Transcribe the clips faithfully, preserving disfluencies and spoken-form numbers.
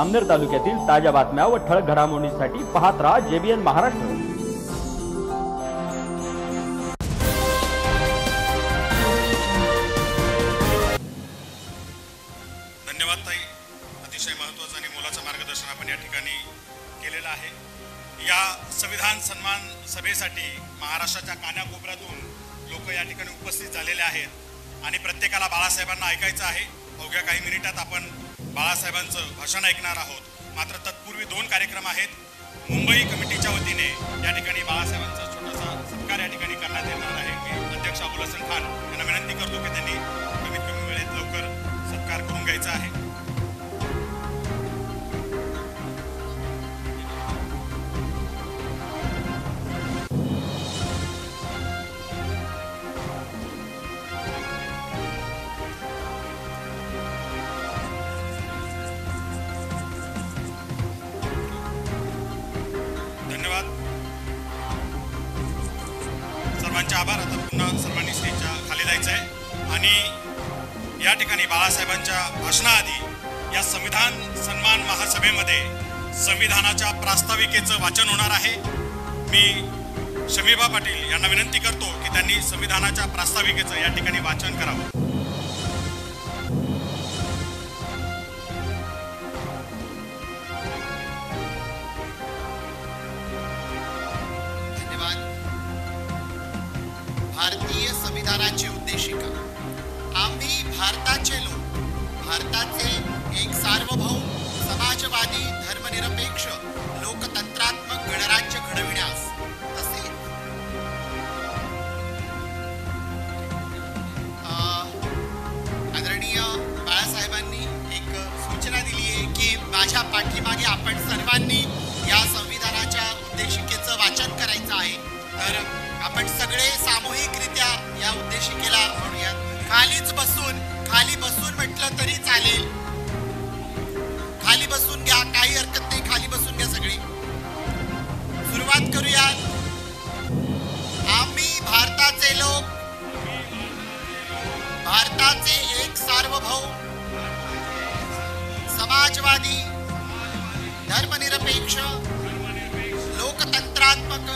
अमनेर तालुक्यातील ताज्या बातम्या व ठळक घडामोडींसाठी पाहत राहा जे बी एन महाराष्ट्र। धन्यवाद ताई, अतिशय महत्त्वाचा आणि मोलाचा मार्गदर्शन आपण या ठिकाणी केलेला आहे। या संविधान सन्मान सभेसाठी महाराष्ट्राच्या कानाकोपऱ्यातून लोक या ठिकाणी उपस्थित झालेले आहेत आणि प्रत्येकाला बाळासाहेबांना ऐकायचं आहे। अवघ्या काही मिनिटात आपण बाळासाहेबांचं भाषण ऐकणार आहोत, मात्र तत्पूर्वी दोन कार्यक्रम आहेत। मुंबई कमिटीच्या वतीने या ठिकाणी बाळासाहेबांचा छोटासा सत्कार या ठिकाणी करण्यात येणार आहे। मी अध्यक्ष अबुल हसन खान यांना विनंती करतो की त्यांनी कमीत कमी वेळेत लवकर सत्कार करून घ्यायचा आहे। सर्वांचे आभार। आता पुन्हा सर्वांनी स्टेजच्या खाली जायचं आहे आणि या ठिकाणी बाळासाहेबांच्या भाषणाआधी या संविधान सन्मान महासभेमध्ये संविधानाच्या प्रास्ताविकेचं वाचन होणार आहे। मी शमीबा पाटील यांना विनंती करतो की त्यांनी संविधानाच्या प्रास्ताविकेचं या ठिकाणी वाचन करावं। भारतीय संविधानाची उद्देशिका। आम्ही भारताचे लोक, भारताचे एक सार्वभौम समाजवादी धर्मनिरपेक्ष लोकतंत्रात्मक गणराज्य घडविण्यास तसेच आदरणीय बाळासाहेबांनी एक सूचना दिली आहे की माझ्या पाठीमागे आपण सर्वांनी या संविधानाच्या उद्देशिकेचं वाचन करायचं आहे। तर आपण सगळे सामूहिकरित्या या उद्देशिकेला म्हणूयात। खालीच बसून खाली बसून म्हटलं तरी चालेल, खाली बसून घ्या, काही हरकत नाही, खाली बसून घ्या सगळी। सुरुवात करूयात। आम्ही भारताचे लोक, भारताचे एक सार्वभौम समाजवादी धर्मनिरपेक्ष लोकतंत्रात्मक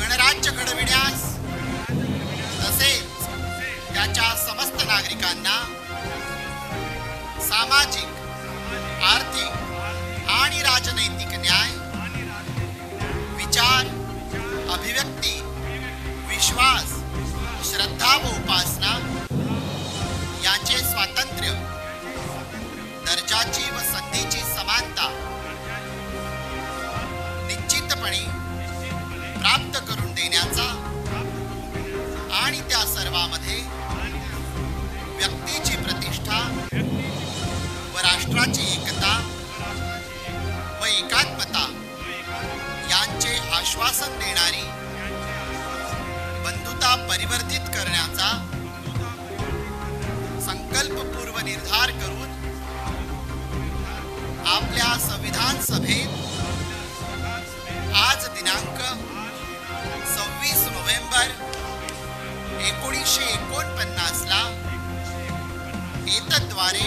गणराज्य घडविण्यास तसेच त्याच्या समस्त नागरिकांना सामाजिक, आर्थिक आणि राजनैतिक न्याय, विचार, अभिव्यक्ती, विश्वास, श्रद्धा व उपासना याचे स्वातंत्र्य, दर्जाची व संधीची समानता निश्चितपणे प्राप्त करून देण्याचा आणि त्या सर्वामध्ये व्यक्तीची प्रतिष्ठा व राष्ट्राची एकता व एकात्मता यांचे आश्वासन देणारी बंधुता परिवर्तित करण्याचा संकल्पपूर्व निर्धार करून आपल्या संविधान सभेत आज दिनांक सव्वीस नोव्हेंबर एकोणीसशे एकोणपन्नास ला एतद्वारे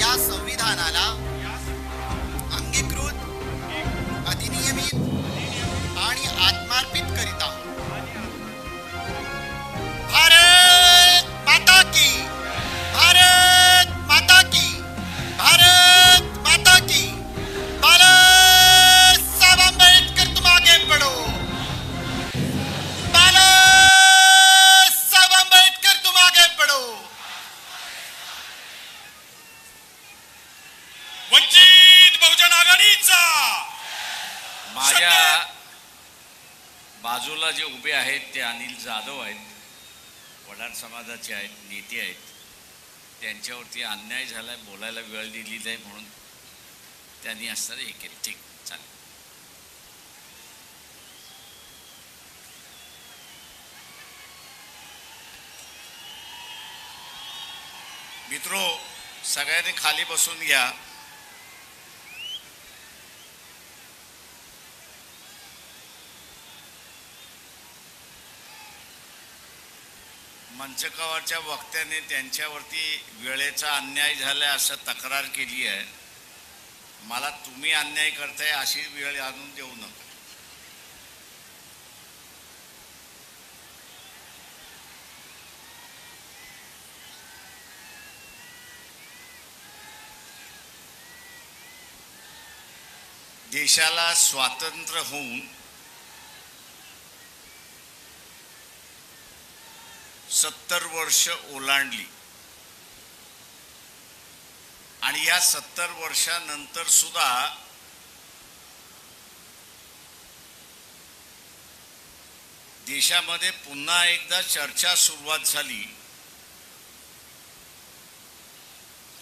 या संविधानाला अंगीकृत, अधिनियमित आणि आत्मार्पित करीत आहोत। भारत माता की, भारत माता की, भारत माता की। बाळासाहेब आंबेडकर तुम आगे पढ़ो, वंचीत बहुजन आघाडीचा। माझ्या बाजूला जे उभे आहेत ते अनिल जाधव आहेत, वडार समाजाचे आहेत, नेते आहेत। त्यांच्यावरती अन्याय झालाय, बोलायला वेळ दिली नाही म्हणून त्यांनी असं हे केलं। ठीक, चालेल। मित्रो, सगळ्यांनी खाली बसून घ्या। मनसेकावरच्या वक्त्याने त्यांच्यावरती वेळेचा अन्याय झाला असं तक्रार केली आहे। मला तुम्ही अन्याय करताय अशी वेळ आणून देऊ नका। देशाला स्वातंत्र्य होऊन सत्तर वर्ष ओलांडली आणि या सत्तर वर्षांनंतर सुद्धा देशामध्ये पुन्हा एकदा चर्चा सुरुवात झाली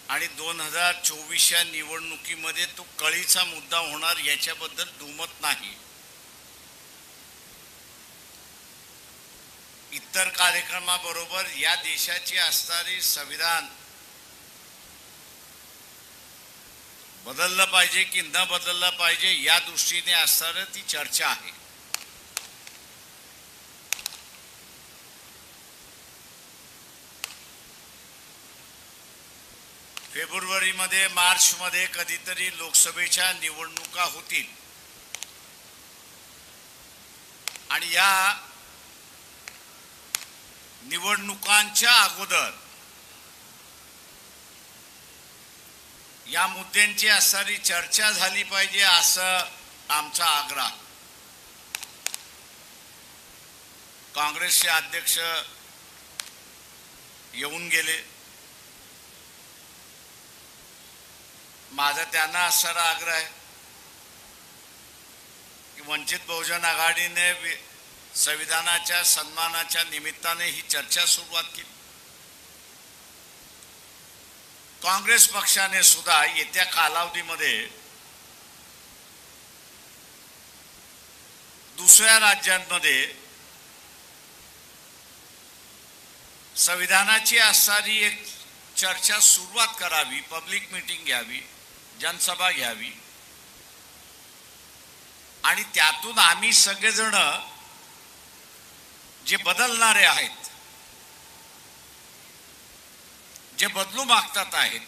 आणि दोन हजार चोवीस या निवडणुकीमध्ये तो कळीचा मुद्दा होणार याच्याबद्दल दुमत नाही। इतर कार्यक्रमाबरोबर या देशाची असणारी संविधान बदललं पाहिजे की न बदललं पाहिजे या दृष्टीने असणारी ती चर्चा आहे। फेब्रुवारी मध्ये मार्च मध्ये कधीतरी लोकसभेच्या निवडणुका होतील आणि या निवडणुकांच्या अगोदर या मुद्द्यांची असणारी चर्चा झाली पाहिजे असं आमचा आग्रह। काँग्रेसचे अध्यक्ष येऊन गेले, माझा त्यांना असणारा आग्रह आहे की वंचित बहुजन आघाडीने संविधानाच्या सन्मानाच्या निमित्ताने ही चर्चा सुरुवात केली। काँग्रेस पक्षाने सुद्धा येत्या कालावधीमध्ये दुसऱ्या राज्यांमध्ये संविधानाची असणारी एक चर्चा सुरुवात करावी, पब्लिक मीटिंग घ्यावी, जनसभा घ्यावी आणि त्यातून आम्ही सगळेजण जे बदलणारे आहेत, जे बदलू मागतात आहेत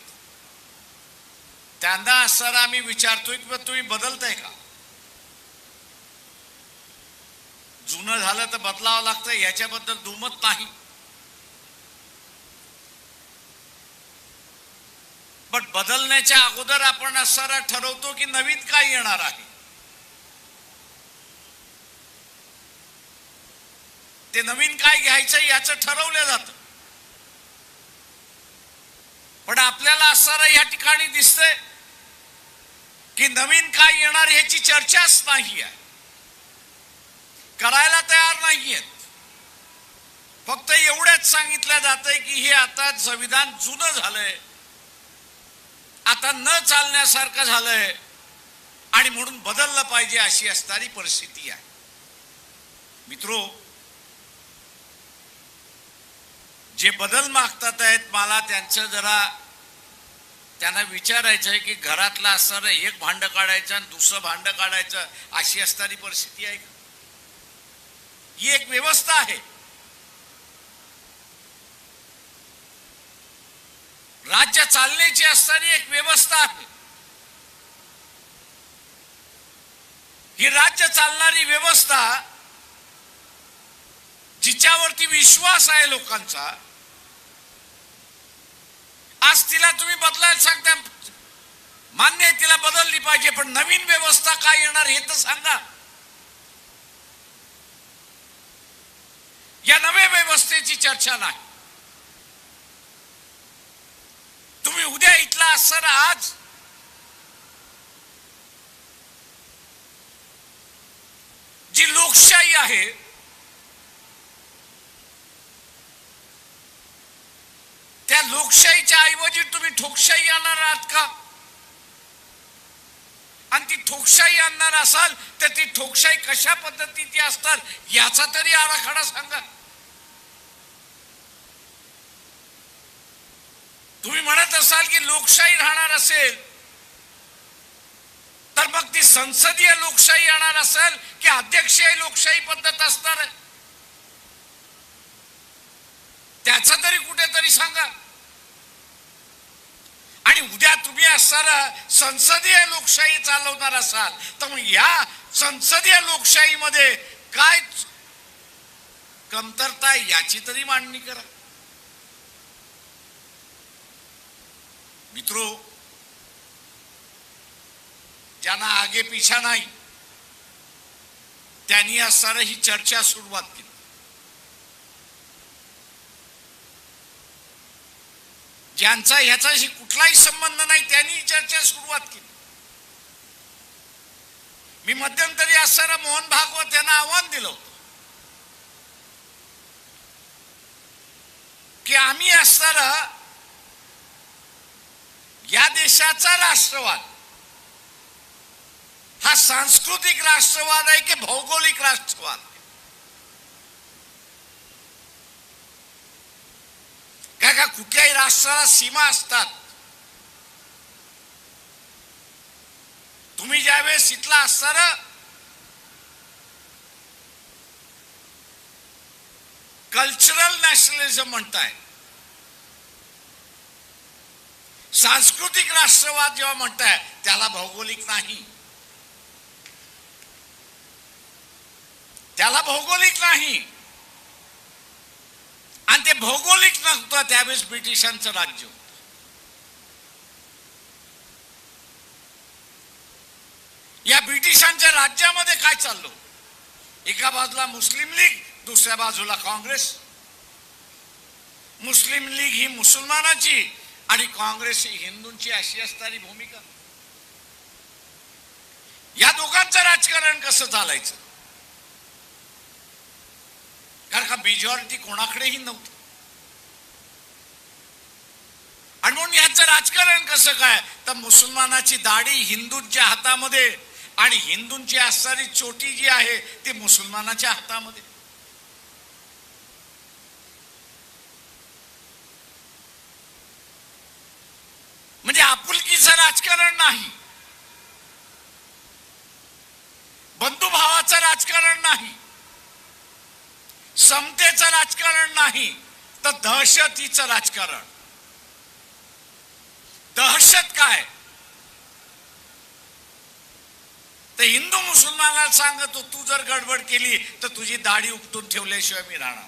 त्यांना असं आम्ही विचारतोय की तुम्ही बदलताय का? जुनं झालं तर बदलावं लागतं याच्याबद्दल दुमत नाही, पण बदलण्याच्या अगोदर आपण असं ठरवतो की नवीन काय येणार आहे ते नवीन काय घ्यायचं याचं ठरवलं जातं। पण आपल्याला असं या ठिकाणी दिसतंय की नवीन काय येणार याची चर्चाच नाही आहे, करायला तयार नाहीयेत। फक्त एवढंच सांगितलं जातंय की हे आता संविधान जुनं झालंय, आता न चालण्यासारखं झालंय आणि म्हणून बदललं पाहिजे अशी असणारी परिस्थिती आहे। मित्रो, जे बदल मागतात आहेत मला त्यांचं जरा त्यांना विचारायचं आहे की घरातला असणारं एक भांडं काढायचं आणि दुसरं भांडं काढायचं अशी असणारी परिस्थिती आहे का? ही एक व्यवस्था आहे। राज्य चालण्याची असणारी एक व्यवस्था आहे। ही राज्य चालणारी व्यवस्था जिच्यावरती विश्वास आहे लोकांचा, आज तिला तुम्ही बदलायला सांगता, मान्य आहे, तिला बदलली पाहिजे, पण नवीन व्यवस्था काय येणार हे तर सांगा। या नव्या व्यवस्थेची चर्चा नाही। तुम्ही उद्या इथला असणार आज जी लोकशाही आहे त्या लोकशाहीच्या ऐवजी तुम्ही ठोकशाही आणणार आहात का? आणि ती ठोकशाही आणणार असाल तर ती ठोकशाही कशा पद्धतीची असणार याचा तरी आराखडा सांगा। तुम्ही म्हणत असाल की लोकशाही राहणार असेल तर मग ती संसदीय लोकशाही येणार असेल की अध्यक्षीय लोकशाही पद्धत असणार आहे? त्याचं तरी कुठेतरी सांगा। आणि उद्या तुम्ही असणार संसदीय लोकशाही चालवणार असाल तर मग या संसदीय लोकशाही मध्ये काय कमतरता याची तरी मांडणी करा। मित्रों, ज्यांना आगे पीछा नाही त्यांनी असणार ही चर्चा सुरुवात केली। ज्यांचा ह्याच्याशी कुठलाही संबंध नाही त्यांनी चर्चा सुरुवात केली। मी मध्यंतरी असणारा मोहन भागवत यांना आव्हान दिलं होतं की आम्ही असणारा या देशाचा राष्ट्रवाद हा सांस्कृतिक राष्ट्रवाद आहे की भौगोलिक राष्ट्रवाद? का कुठल्याही राष्ट्राला सीमा असतात। तुम्ही ज्यावेळेस इथला असणार कल्चरल नॅशनलिझम म्हणताय, सांस्कृतिक राष्ट्रवाद जेव्हा म्हणताय त्याला भौगोलिक नाही, त्याला भौगोलिक नाही। आणि ते भौगोलिक नव्हतं त्यावेळेस ब्रिटिशांचं राज्य होतं। या ब्रिटिशांच्या राज्यामध्ये काय चाललं? एका बाजूला मुस्लिम लीग, दुसऱ्या बाजूला काँग्रेस। मुस्लिम लीग ही मुसलमानांची आणि काँग्रेस ही हिंदूंची अशी असणारी भूमिका। या दोघांचं राजकारण कसं चालायचं? कारण का मेजॉरिटी कोणाकडेही नव्हती आणि म्हणून याचं राजकारण कसं काय तर मुसलमानाची दाढी हिंदूंच्या हातामध्ये आणि हिंदूंची असणारी चोटी जी आहे ती मुसलमानाच्या हातामध्ये। म्हणजे आपुलकीचं राजकारण नाही, बंधुभावाचं राजकारण नाही, समतेचं राजकारण नाही, तर दहशतीचं राजकारण। दहशत काय तर हिंदू मुसलमानाला सांगतो तू जर गडबड केली तर तुझी दाढी उपटून ठेवल्याशिवाय मी राहणार।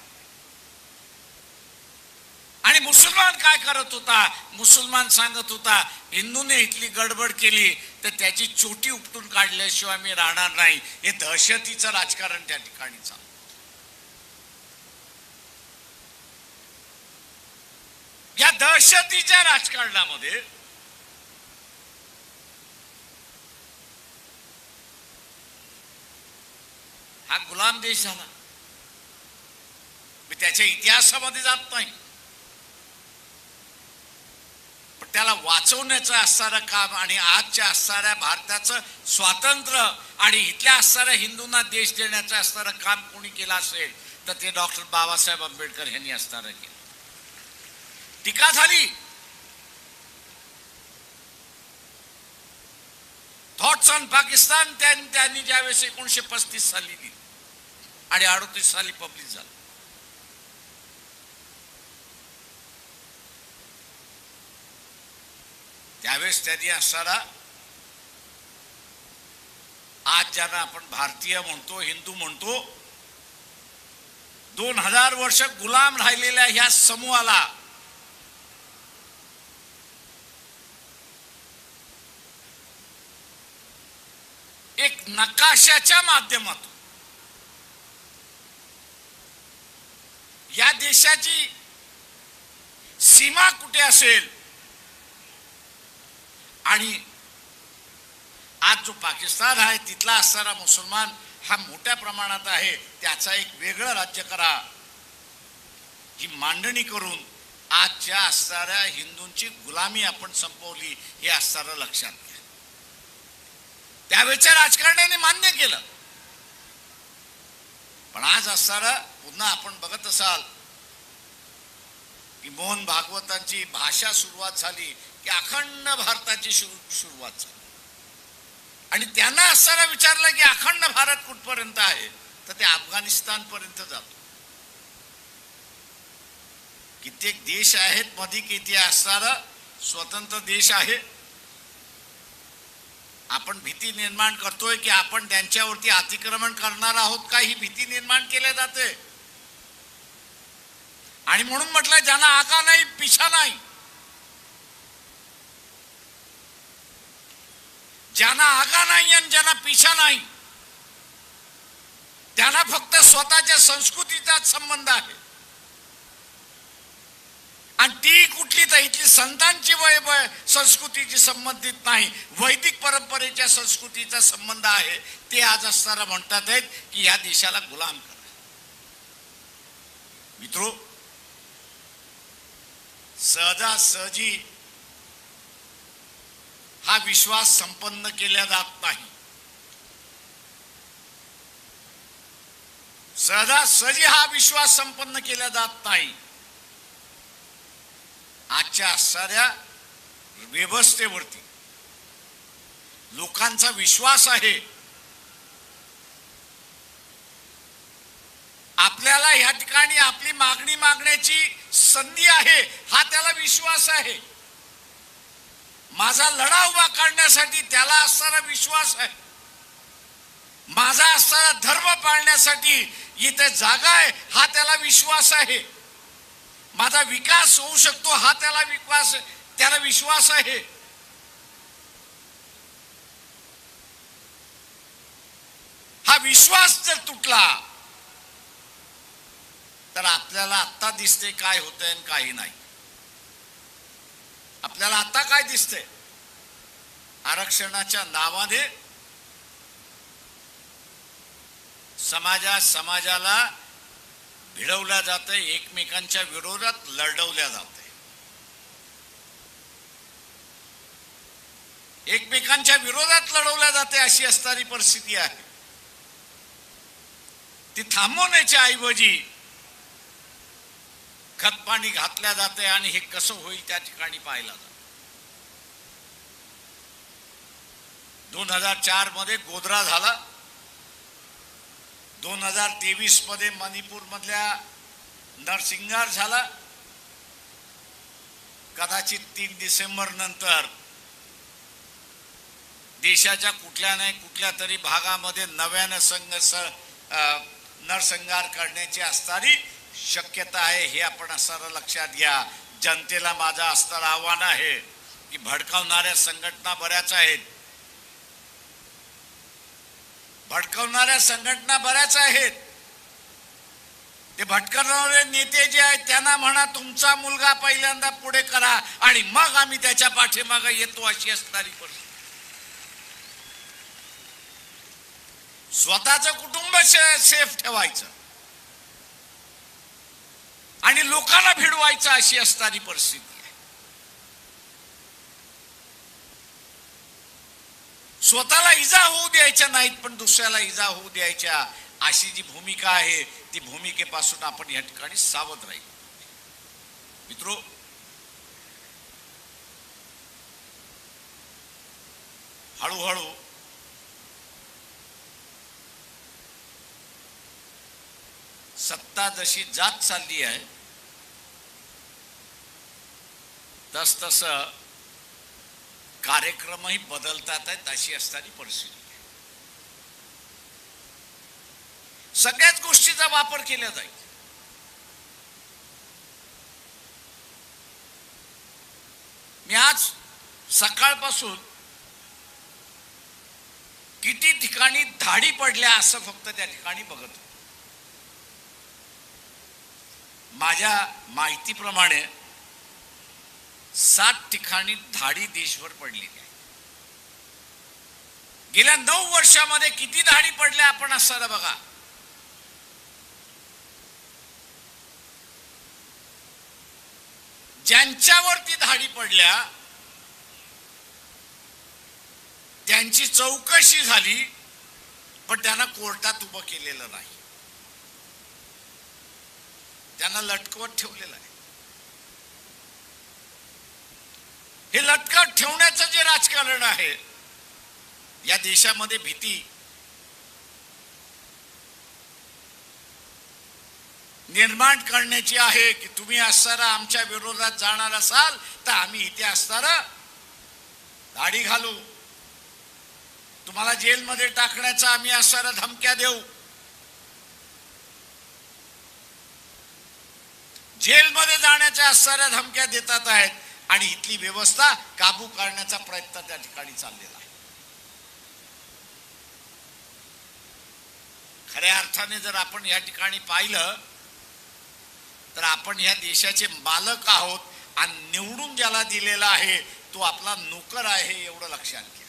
आणि मुसलमान काय करत होता? मुसलमान सांगत होता हिंदूने इथली गडबड केली तर त्याची चोटी उपटून काढल्याशिवाय मी राहणार नाही। हे दहशतीचं राजकारण त्या ठिकाणी चालू। या दहशतीच्या राजकारणामध्ये हा गुलाम देश झाला। मी त्याच्या इतिहासामध्ये जात नाही पण त्याला वाचवण्याचं असणारं काम आणि आजच्या असणाऱ्या भारताचं स्वातंत्र्य आणि इथल्या असणाऱ्या हिंदूंना देश देण्याचं असणारं काम कोणी केलं असेल तर ते डॉक्टर बाबासाहेब आंबेडकर यांनी असणारं केलं। टीका झाली, थॉट्स ऑन पाकिस्तान त्यांनी ज्यावेळेस एकोणीसशे पस्तीस साली दिली आणि अडोतीस साली पब्लिश झालं। त्यावेळेस त्यांनी असणारा आज ज्यांना आपण भारतीय म्हणतो, हिंदू म्हणतो, दोन हजार वर्ष गुलाम राहिलेल्या ह्या समूहाला एक नकाशाच्या माध्यमातून या देशाची सीमा कुठे असेल आणि आज जो पाकिस्तान आहे तिथला असणारा मुसलमान हा मोठ्या प्रमाणात आहे त्याचा एक वेगळं राज्य करा ही मांडणी करून आजच्या असणाऱ्या हिंदूंची गुलामी आपण संपवली हे असणारं लक्षात घ्या। त्यावेळच्या राजकारण्याने मान्य केलं पण आज असणारं पुन्हा आपण बघत असाल की मोहन भागवतांची भाषा सुरुवात झाली की अखंड भारताची सुरुवात झाली आणि त्यांना असणारा विचारलं की अखंड भारत कुठपर्यंत आहे तर ते अफगाणिस्तान पर्यंत जातो। कित्येक देश आहेत मध्ये किती असणार स्वतंत्र देश आहे। आपण भीती निर्माण करतोय की आपण त्यांच्यावरती अतिक्रमण करणार आहोत का, ही भीती निर्माण केली जाते। आणि म्हणून म्हटलं ज्यांना आका नाही पिछा नाही, ज्यांना आका नाही आणि ज्यांना पिछा नाही त्यांना फक्त स्वतःच्या संस्कृतीचा संबंध आहे। आणि ती कुठली तर इथली संतांची वय संस्कृतीची संबंधित नाही, वैदिक परंपरेच्या संस्कृतीचा संबंध आहे। ते आज असणारा म्हणतात आहेत की या देशाला गुलाम करा। मित्रो, सहजासहजी हा विश्वास संपन्न केला जात नाही। सहजासहजी हा विश्वास संपन्न केला जात नाही। आजच्या असणाऱ्या व्यवस्थेवरती लोकांचा विश्वास आहे। आपल्याला या ठिकाणी आपली मागणी मागण्याची संधी आहे, हा त्याला विश्वास आहे। माझा लढा उभा करण्यासाठी त्याला असणारा विश्वास आहे। माझा असणारा धर्म पाळण्यासाठी इथे जागा आहे, हा त्याला विश्वास आहे। माझा विकास होऊ शकतो हा त्याला विश्वास त्याला विश्वास आहे। हा विश्वास जर तुटला तर आपल्याला आता दिसते काय होतंय आणि काही नाही। आपल्याला आता काय दिसतंय, आरक्षणाच्या नावाने समाजा समाजाला भिडवल्या जाते, एकमेकांच्या विरोधात लढवल्या जाते, एकमेकांच्या विरोधात लढवल्या जाते। अशी असणारी परिस्थिती आहे। ती थांबवण्याच्या ऐवजी खत पाणी घातल्या जाते आणि हे कसं होईल त्या ठिकाणी पाहिला जातं। दोन हजार चार मध्ये गोधरा झाला, दोन हजार तेवीस मध्ये मणिपूर मधल्या नरसिंगार झाला, कदाचित तीन डिसेंबर नंतर देशाच्या कुठल्या नाही कुठल्या तरी भागामध्ये नव्यानं संघर्ष नरसंहार करण्याची असणारी शक्यता आहे। हे आपण असणारा लक्षात घ्या। जनतेला माझं असणारं आव्हान आहे की भडकावणाऱ्या संघटना बऱ्याच आहेत, भडकवणाऱ्या संघटना बऱ्याच आहेत। ते भटकवणारे नेते जे आहेत त्यांना म्हणा तुमचा मुलगा पहिल्यांदा पुढे करा आणि मग आम्ही त्याच्या पाठीमागे येतो, अशी असणारी परिस्थिती। स्वतःचं कुटुंब सेफ ठेवायचं आणि लोकांना भिडवायचं, अशी असणारी परिस्थिती आहे। स्वतःला इजा होऊ द्यायच्या नाहीत पण दुसऱ्याला इजा होऊ द्यायच्या, अशी जी भूमिका आहे ती भूमिकेपासून आपण या ठिकाणी सावध राहील। मित्रो, हळूहळू सत्ता जशी जात चालली आहे तस तस कार्यक्रम ही बदलतात आहेत, अशी असणारी परिस्थिती। सगळ्याच गोष्टीचा वापर केला जाईल। मी आज सकाळपासून किती ठिकाणी धाडी पडल्या असं फक्त त्या ठिकाणी बघत। माझ्या माहितीप्रमाणे सात ठिकाणी धाडी देशभर पडलेली आहे। गेल्या नऊ वर्षामध्ये किती धाडी पडल्या आपण असताना बघा। ज्यांच्यावरती धाडी पडल्या त्यांची चौकशी झाली पण त्यांना कोर्टात उभं केलेलं नाही, त्यांना लटकवत ठेवलेलं आहे। हे लटकत ठेवण्याचं जे राजकारण आहे या देशामध्ये, भीती निर्माण करण्याची आहे की तुम्ही असताना आमच्या विरोधात जाणार असाल तर आम्ही इथे असताना दाढी घालू, तुम्हाला जेल मध्ये टाकण्याचा आम्ही असताना धमक्या देऊ, जेल मध्ये जाण्याच्या असताना धमक्या देतात आहेत आणि इथली व्यवस्था काबू करण्याचा प्रयत्न त्या ठिकाणी चाललेला आहे। खऱ्या अर्थाने जर आपण या ठिकाणी पाहिलं तर आपण या देशाचे मालक आहोत आणि निवडून ज्याला दिलेला आहे तो आपला नोकर आहे एवढं लक्षात घ्या।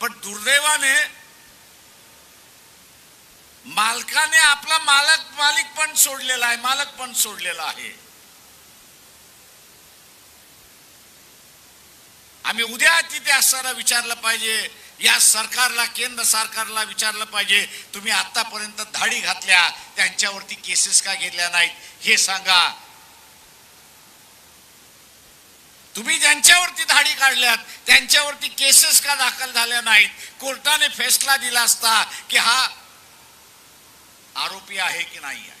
पण दुर्दैवाने मालकाने आपला मालक मालिक पण सोडलेला आहे, मालक पण सोडलेला आहे। आम्ही उद्या तिथे असताना विचारलं पाहिजे, या सरकारला, केंद्र सरकारला विचारलं पाहिजे, तुम्ही आतापर्यंत धाडी घातल्या त्यांच्यावरती केसेस का घेतल्या नाहीत हे सांगा। तुम्ही ज्यांच्यावरती धाडी काढल्यात त्यांच्यावरती केसेस का दाखल झाल्या नाहीत? कोर्टाने फैसला दिला असता की हा आरोपी आहे की नाही आहे,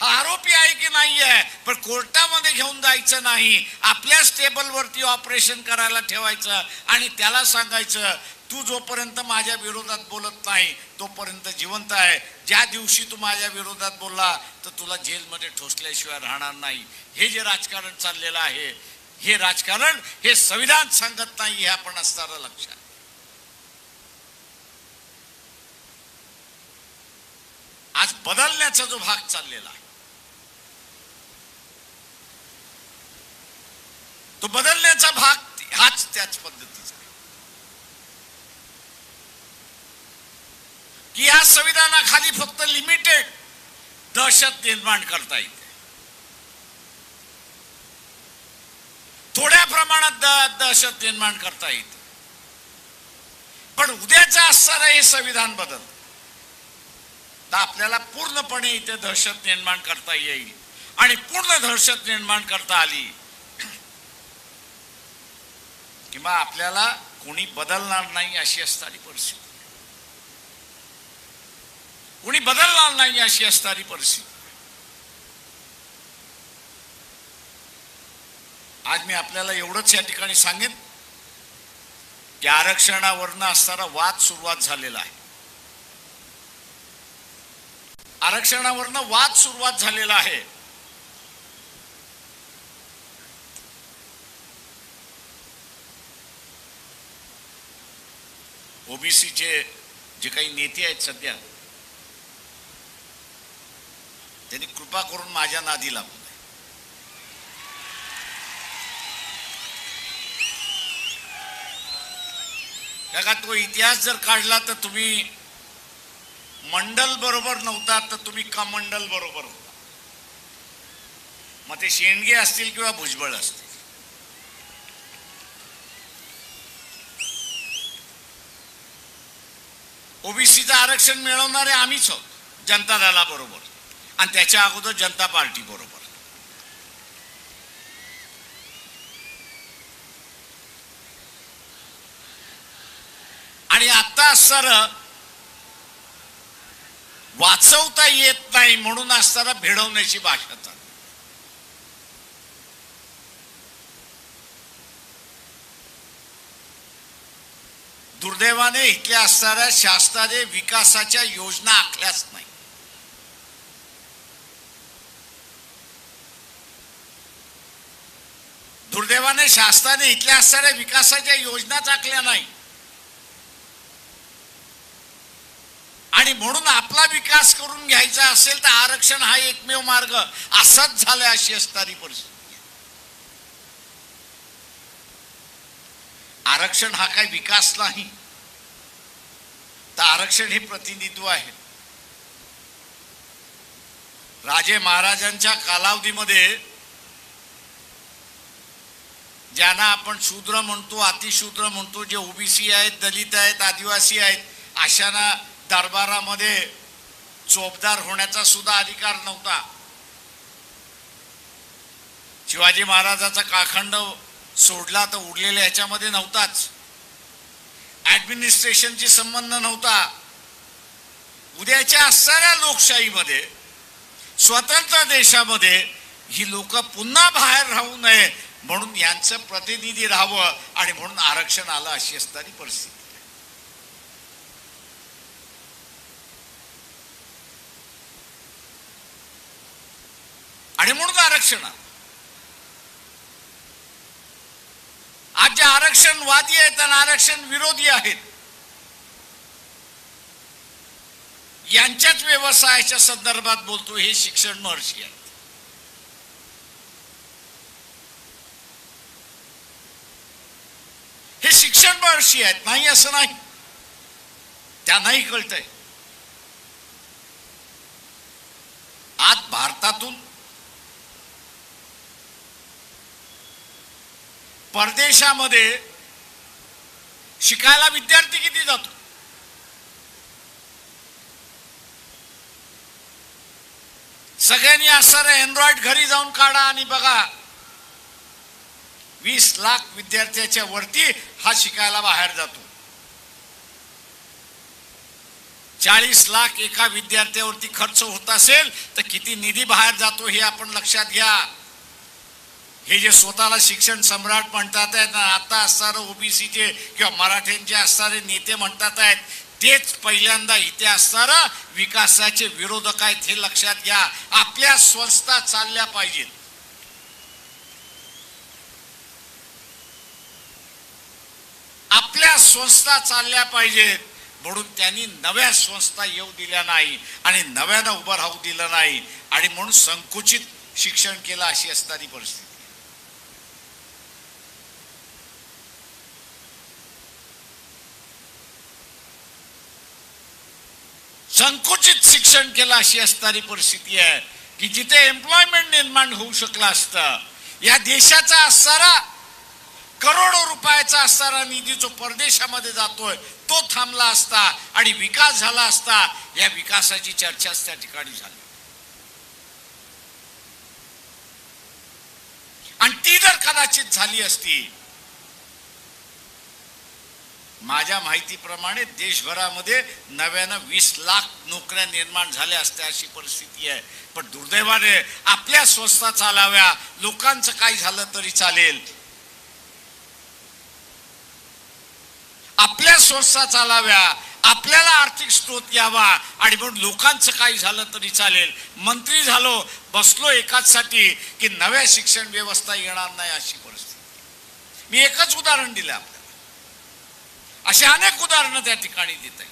हा आरोपी आहे की नाही आहे, पण कोर्टामध्ये घेऊन जायचं नाही, आपल्याच टेबलवरती ऑपरेशन करायला ठेवायचं आणि त्याला सांगायचं तू जोपर्यंत माझ्या विरोधात बोलत नाही तोपर्यंत जिवंत आहे, ज्या दिवशी तू माझ्या विरोधात बोलला तर तुला जेलमध्ये ठोसल्याशिवाय राहणार नाही। हे जे राजकारण चाललेलं आहे हे राजकारण हे संविधान सांगत नाही हे आपण असताना लक्षात। आज बदलण्याचा जो भाग चाललेला आहे तो बदलण्याचा भाग हाच त्याच पद्धतीचा आहे की या संविधानाखाली फक्त लिमिटेड दहशत निर्माण करता येते, थोड्या प्रमाणात दहशत निर्माण करता येते, पण उद्याचं असणारं हे संविधान बदल आपल्याला पूर्णपणे इथे दहशत निर्माण करता येईल आणि पूर्ण दहशत निर्माण करता आली किंवा आपल्याला कोणी बदलणार नाही अशी असणारी परिस्थिती, कोणी बदलणार नाही अशी असणारी परिस्थिती। आज मी आपल्याला एवढंच या ठिकाणी सांगेन की आरक्षणावरनं असणारा वाद सुरुवात झालेला आहे, आरक्षणावरनं वाद सुरुवात झालेला आहे। ओबीसीचे जे काही नेते आहेत सध्या त्यांनी कृपा करून माझ्या नादी लागू नये, काका तो इतिहास जर काढला तर तुम्ही मंडल बरोबर नव्हता तर तुम्ही कमंडल बरोबर होता, मग ते शेंडगे असतील किंवा भुजबळ असतील। ओबीसीचं आरक्षण मिळवणारे आम्हीच आहोत जनता दला बरोबर आणि त्याच्या अगोदर जनता पार्टी बरोबर। आणि आता सर वाचवता येत नाही म्हणून असताना भेडवण्याची भाषा चालू। दुर्दैवाने इथल्या असणाऱ्या शासनाने विकासाच्या योजना आखल्याच नाही। दुर्दैवाने शासनाने इथल्या असणाऱ्या विकासाच्या योजनाच आखल्या नाही आणि म्हणून आपला विकास करून घ्यायचा असेल तर आरक्षण हा एकमेव मार्ग असाच झाला अशी असणारी परिस्थिती। आरक्षण हा काही विकास नाही तर आरक्षण हे प्रतिनिधित्व आहे। राजे महाराजांच्या कालावधीमध्ये ज्यांना आपण शूद्र म्हणतो, अतिशूद्र म्हणतो, जे ओबीसी आहेत, दलित आहेत, आदिवासी आहेत, अशांना दरबारामध्ये चोपदार होण्याचा सुद्धा अधिकार नव्हता। शिवाजी महाराजाचा काखंड सोडला तर उरलेल्या ह्याच्यामध्ये नव्हताच। ॲडमिनिस्ट्रेशनशी संबंध नव्हता। उद्याच्या असणाऱ्या लोकशाहीमध्ये स्वतंत्र देशामध्ये ही लोक पुन्हा बाहेर राहू नये म्हणून यांचं प्रतिनिधी राहावं आणि म्हणून आरक्षण आलं, अशी असणारी परिस्थिती। आणि म्हणून आरक्षण आज जे आरक्षणवादी आहेत आणि आरक्षण विरोधी आहेत यांच्याच व्यवसायाच्या संदर्भात बोलतो, हे शिक्षण महर्षी आहेत। हे शिक्षण महर्षी आहेत, नाही असं नाही, त्यांनाही कळतंय। आज भारतातून परदेशामध्ये शिकायला विद्यार्थी किती जातो? सगळ्यांनी असं एन्ड्रॉइड घरी जाऊन काढा आणि बघा, वीस लाख विद्यार्थ्याच्या वरती हा शिकायला बाहेर जातो। चाळीस लाख एका विद्यार्थ्यावरती खर्च होत असेल तर किती निधी बाहेर जातो हे आपण लक्षात घ्या। हे जे स्वतःला शिक्षण सम्राट म्हणतात आहेत ना, आता असणारे ओबीसीचे किंवा मराठ्यांचे असणारे नेते म्हणतात आहेत, तेच पहिल्यांदा इथे असणारे विकासाचे विरोधक आहेत, हे लक्षात घ्या। आपल्या संस्था चालल्या पाहिजेत। आपल्या संस्था चालल्या पाहिजेत म्हणून त्यांनी नव्या संस्था येऊ दिल्या नाही आणि नव्यानं उभं राहू दिलं नाही आणि म्हणून संकुचित शिक्षण केलं, अशी असणारी परिस्थिती। संकुचित शिक्षण केलं, अशी असणारी परिस्थिती आहे की जिथे एम्प्लॉयमेंट निर्माण होऊ शकला असता। या देशाचा असणारा करोडो रुपयाचा असणारा निधी जो परदेशामध्ये जातोय तो थांबला असता आणि विकास झाला असता। या विकासाची चर्चा त्या ठिकाणी झाली आणि ती जर कदाचित झाली असती, माझ्या माहितीप्रमाणे देशभरामध्ये नव्यानं वीस लाख नोकऱ्या निर्माण झाल्या असत्या, अशी परिस्थिती आहे। पण दुर्दैवाने आपल्या संस्था चालाव्या, लोकांचं काय झालं तरी चालेल, आपल्या संस्था चालाव्या, आपल्याला आर्थिक स्रोत यावा आणि म्हणून लोकांचं काही झालं तरी चालेल। मंत्री झालो बसलो एकाचसाठी की नव्या शिक्षण व्यवस्था येणार नाही, अशी परिस्थिती। मी एकच उदाहरण दिलं, आपण अशी अनेक उदाहरणं त्या ठिकाणी देत आहे।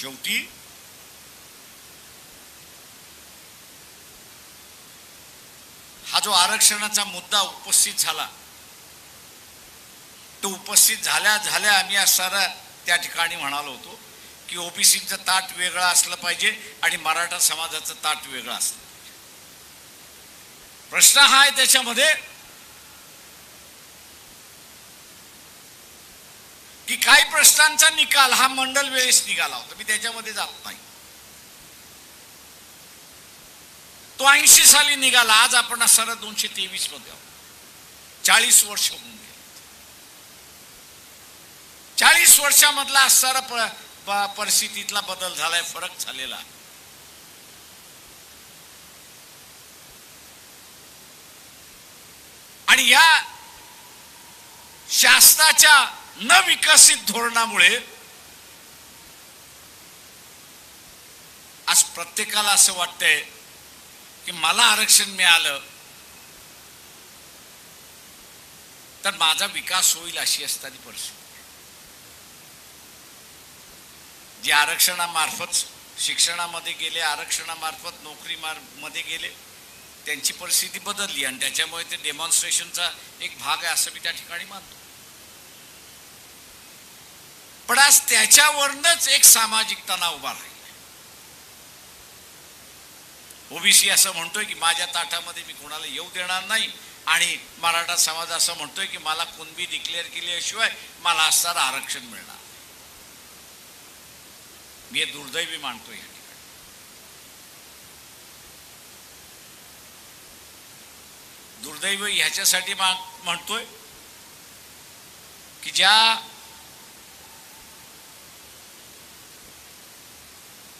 शेवटी हा जो आरक्षणाचा मुद्दा उपस्थित झाला, तो उपस्थित झाल्या झाल्या आम्ही असणारा त्या ठिकाणी म्हणालो होतो की ओबीसीचं ताट वेगळं असलं पाहिजे आणि मराठा समाजाचं ताट वेगळं असलं। प्रश्न हा आहे त्याच्यामध्ये की काही प्रश्नांचा निकाल हा मंडल वेळेस निघाला होता, मी त्याच्यामध्ये जात नाही। तो ऐंशी साली निघाला, आज आपण असं दोनशे तेवीस मध्ये आहोत। चाळीस वर्ष होऊन गेले, चाळीस वर्षामधला असणारा परिस्थितीतला बदल झालाय, फरक झालेला आहे। आणि या शासनाच्या न विकसित धोरणामुळे आज प्रत्येकाला असं वाटतंय की मला आरक्षण मिळालं तर माझा विकास होईल, अशी असणारी परिस्थिती। जे आरक्षणामार्फत शिक्षणामध्ये गेले, आरक्षणामार्फत नोकरी मध्ये गेले, त्यांची परिस्थिती बदलली आणि त्याच्यामुळे ते डेमॉन्स्ट्रेशनचा एक भाग आहे असं मी त्या ठिकाणी मानतो। पण आज त्याच्यावरनच एक सामाजिक तणाव उभा राहिला। ओबीसी असं म्हणतोय की माझ्या ताटामध्ये मी कोणाला येऊ देणार नाही आणि मराठा समाज असं म्हणतोय की मला कुणबी डिक्लेअर केल्याशिवाय मला असणारं आरक्षण मिळणार। मी हे दुर्दैवी मानतोय। दुर्दैव ह्याच्यासाठी म्हणतोय की ज्या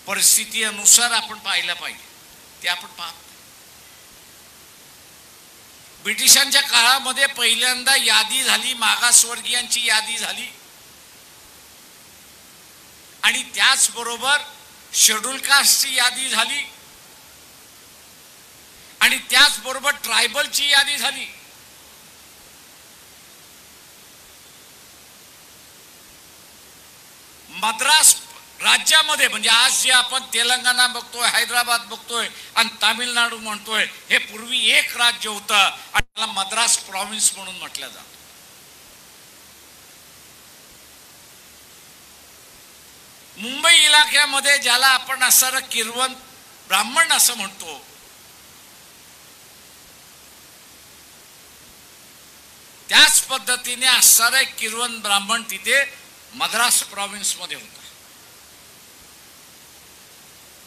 परिस्थिती अनुसार आपण पाहायला पाहिजे ते आपण पाहतो। ब्रिटिशांच्या काळामध्ये पहिल्यांदा यादी झाली, मागासवर्गीयांची यादी झाली आणि त्याच बरोबर शेड्यूल कास्टची यादी झाली आणि त्याच बरोबर ट्रायबलची यादी झाली। मद्रास राज्यामध्ये म्हणजे आज जे आपण तेलंगणा बघतोय, हैदराबाद बघतोय आणि तामिळनाडू म्हणतोय, हे पूर्वी एक राज्य होतं आणि त्याला मद्रास प्रॉव्हिन्स म्हणून म्हटलं जातं। मुंबई इलाक्यामध्ये ज्याला आपण असर किरवण ब्राह्मण असं म्हणतो, त्याच पद्धतीने असर किरवण ब्राह्मण तिथे मद्रास प्रॉव्हिन्स मध्ये होता।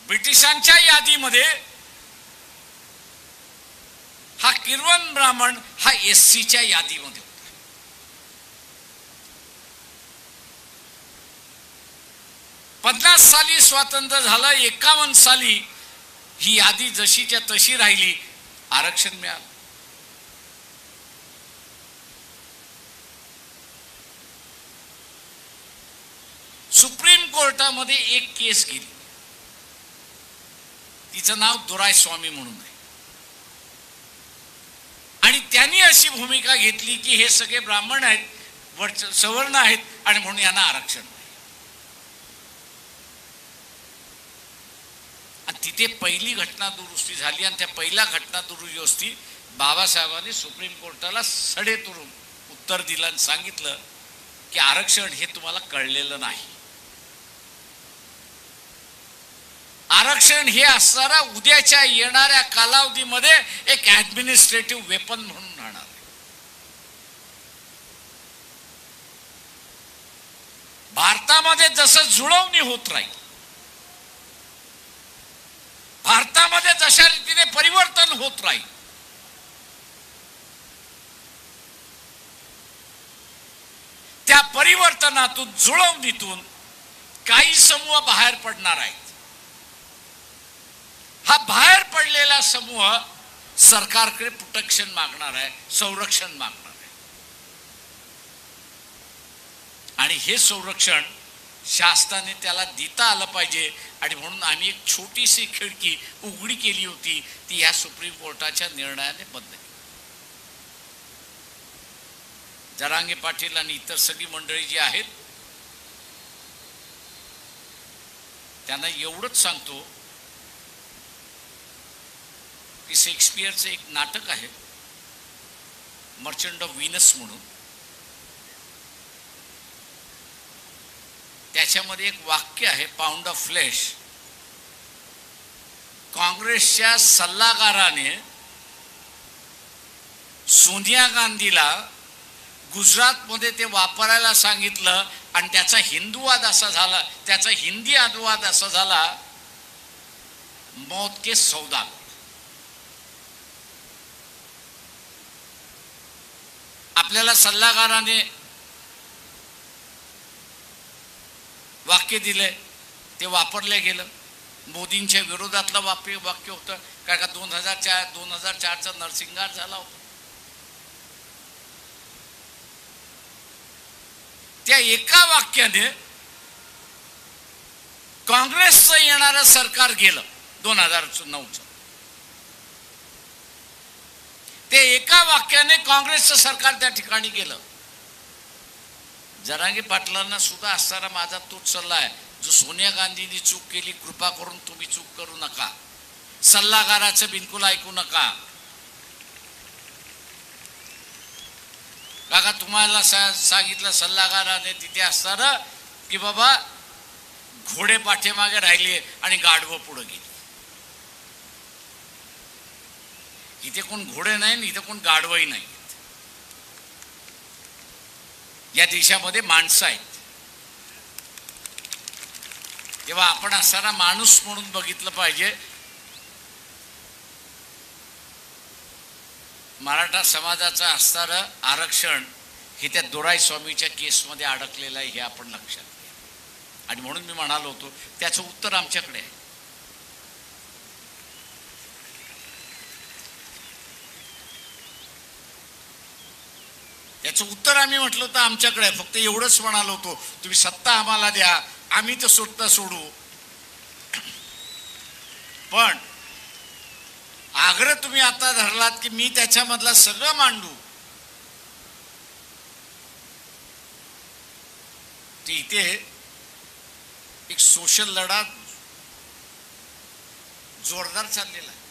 ब्रिटिशांच्या यादीमध्ये हा किरवण ब्राह्मण हा एससीच्या यादीमध्ये होता। पन्नास साली स्वातंत्र्य झालं, एकावन्न साली ही यादी जशीच्या तशी राहिली, आरक्षण मिळालं। सुप्रीम कोर्टामध्ये एक केस गेली, तिचं नाव दुरायस्वामी म्हणून आहे आणि त्यांनी अशी भूमिका घेतली की हे सगळे ब्राह्मण आहेत, सवर्ण आहेत आणि म्हणून यांना आरक्षण नाही। तिथे पहिली घटना दुरुस्ती झाली आणि त्या पहिल्या घटना दुरुस्ती बाबासाहेबांनी सुप्रीम कोर्टाला सडेतोडून उत्तर दिलं आणि सांगितलं की आरक्षण हे तुम्हाला कळलेलं नाही, आरक्षण हे असणारा उद्याच्या येणाऱ्या कालावधीमध्ये एक ॲडमिनिस्ट्रेटिव्ह वेपन म्हणून राहणार आहे। भारतामध्ये जसं जुळवणी होत राहील, भारतामध्ये जशा रीतीने परिवर्तन होत राहील, त्या परिवर्तनातून जुळवणीतून काही समूह बाहेर पडणार आहेत। हा बाहेर पडलेला समूह सरकारकडे प्रोटेक्शन मागणार आहे, संरक्षण मागणार आहे आणि हे संरक्षण शासनाने त्याला देता आलं पाहिजे आणि म्हणून आम्ही एक छोटीशी खिडकी उघडी केली होती, ती या सुप्रीम कोर्टाच्या निर्णयाने बंद केली। जरांगे पाटील आणि इतर सगळी मंडळी जी आहेत त्यांना एवढंच सांगतो, शेक्सपियरचं एक नाटक आहे मर्चंट ऑफ व्हीनस म्हणून, त्याच्यामध्ये एक वाक्य आहे पाऊंड ऑफ फ्लेश। काँग्रेसच्या सल्लागाराने सोनिया गांधीला गुजरातमध्ये ते वापरायला सांगितलं आणि त्याचा हिंदूवाद असा झाला, त्याचा हिंदी अनुवाद असा झाला मौत के सौदा। आपल्याला सल्लागाराने वाक्य दिले, ते वापरले गेलं, मोदींच्या विरोधातलं वाक्य वाक्य होतं, काय का दोन हजार चार दोन हजार चारचा नरसिंगार झाला होता। त्या एका वाक्याने काँग्रेसचं येणारं सरकार गेलं दोन हजार नऊचं ते एका वाक्याने काँग्रेसचं सरकार त्या ठिकाणी गेलं। जरांगे पाटलांना सुद्धा असणारा माझा तोच सल्ला आहे, जो सोनिया गांधींनी चूक केली, कृपा करून तुम्ही चूक करू नका, सल्लागाराचं बिलकुल ऐकू नका। काका तुम्हाला सांगितलं सल्लागाराने तिथे असणारं की बाबा घोडे पाठीमागे राहिले आणि गाढवं पुढे गेली, इथे कोण घोडे नाही, इथे कोण गाढवही नाही। या देशामध्ये माणसं आहेत, तेव्हा आपण असणारा माणूस म्हणून बघितलं पाहिजे। मराठा समाजाचं असणारं आरक्षण हे त्या दोराई स्वामीच्या केसमध्ये अडकलेलं आहे हे आपण लक्षात घ्या। आणि म्हणून मी म्हणालो होतो त्याचं उत्तर आमच्याकडे आहे। त्याचं उत्तर आम्ही म्हटलं होतं आमच्याकडे आहे, फक्त एवढंच म्हणालो होतो तुम्ही सत्ता आम्हाला द्या, आम्ही तर सुटता सोडू, पण आग्रह तुम्ही आता धरलात की मी त्याच्यामधला सगळं मांडू। ती इथे एक सोशल लढा जोरदार चाललेला आहे।